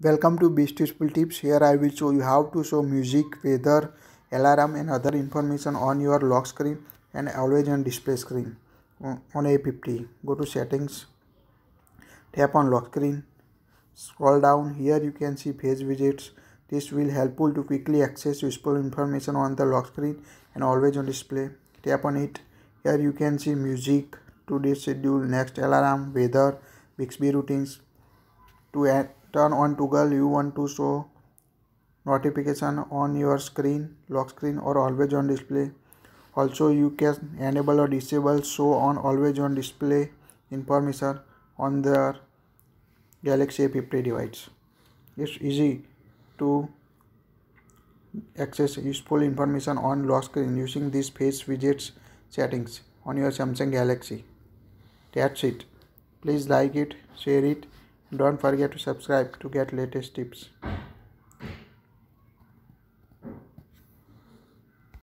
Welcome to Bestuful Tips. Here I will show you how to show music, weather, alarm and other information on your lock screen and always on display screen on A50. Go to settings, tap on lock screen, scroll down. Here you can see Facewidgets. This will helpful to quickly access useful information on the lock screen and always on display. Tap on it. Here you can see music, today's schedule, next alarm, weather, Bixby routines. To turn on toggle, you want to show notification on your screen, lock screen or always on display. Also you can enable or disable show on always on display information on the Galaxy A50 device. It's easy to access useful information on lock screen using these Facewidgets settings on your Samsung Galaxy. That's it. Please like it, share it. Don't forget to subscribe to get latest tips.